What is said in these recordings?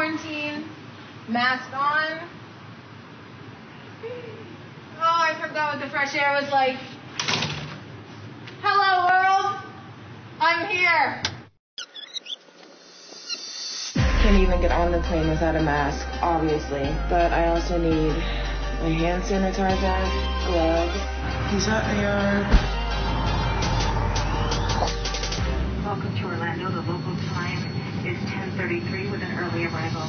quarantine, mask on. Oh, I forgot what the fresh air was like. Hello, world. I'm here. Can't even get on the plane without a mask, obviously. But I also need my hand sanitizer, gloves. He's out in the yard. Welcome to Orlando. The local time is 10:33 with an early arrival.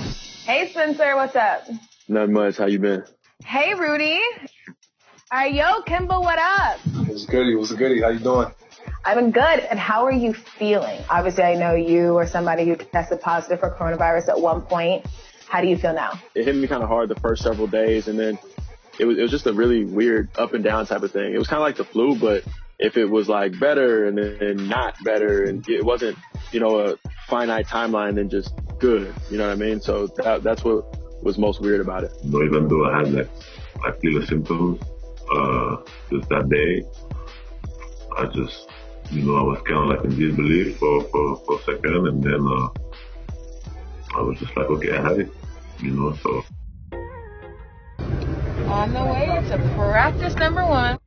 Hey, Spencer, what's up? Not much. How you been? Hey, Rudy. Yo, Kimba, what up? What's goody? What's goody? How you doing? I've been good. And how are you feeling? Obviously, I know you or somebody who tested positive for coronavirus at one point. How do you feel now? It hit me kind of hard the first several days, and then it was just a really weird up and down type of thing. It was kind of like the flu, but if it was like better and then not better, and it wasn't, you know, a finite timeline, then just good. You know what I mean? So that's what was most weird about it. So even though I had like clear symptoms, just that day, I just, you know, I was kind of like in disbelief for a second, and then I was just like, okay, I had it, you know, so. On the way to practice number one.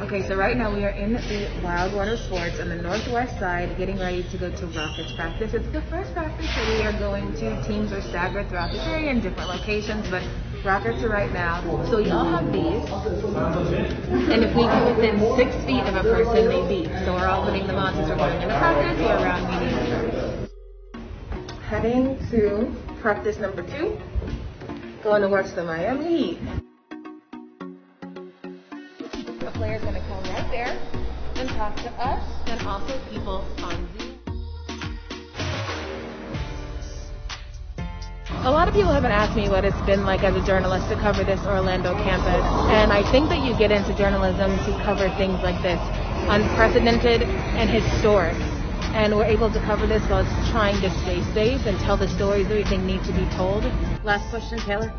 Okay, so right now we are in the Wild Water Sports on the northwest side, getting ready to go to Rockets practice. It's the first practice that we are going to. Teams are staggered throughout the area in different locations, but Rockets are right now. So we all have these, and if we get within 6 feet of a person, they beat. So we're all putting them on since we're going into practice. We're around meeting. Heading to practice number 2, going to watch the Miami Heat. Players going to come right there and talk to us and also people on Zoom. A lot of people have been asking me what it's been like as a journalist to cover this Orlando campus, and I think that you get into journalism to cover things like this, unprecedented and historic, and we're able to cover this while it's trying to stay safe and tell the stories that we think need to be told. Last question, Taylor.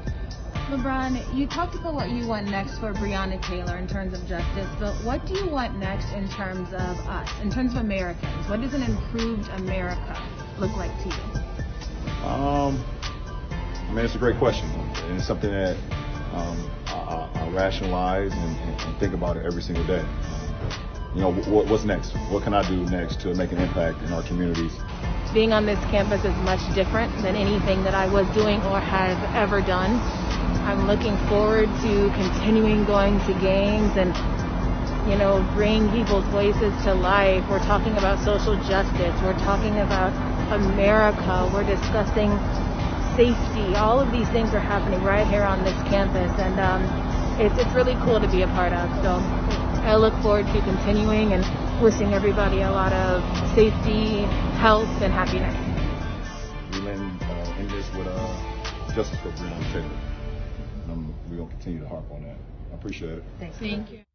LeBron, you talked about what you want next for Breonna Taylor in terms of justice, but what do you want next in terms of us, in terms of Americans? What does an improved America look like to you? I mean, it's a great question, and it's something that I rationalize and think about it every single day. You know, what's next? What can I do next to make an impact in our communities? Being on this campus is much different than anything that I was doing or have ever done. I'm looking forward to continuing going to games and, you know, bringing people's voices to life. We're talking about social justice. We're talking about America. We're discussing safety. All of these things are happening right here on this campus, and it's really cool to be a part of. So I look forward to continuing and wishing everybody a lot of safety, health, and happiness. We end this with justice for Breonna Taylor. We're going to continue to harp on that. I appreciate it. Thank you.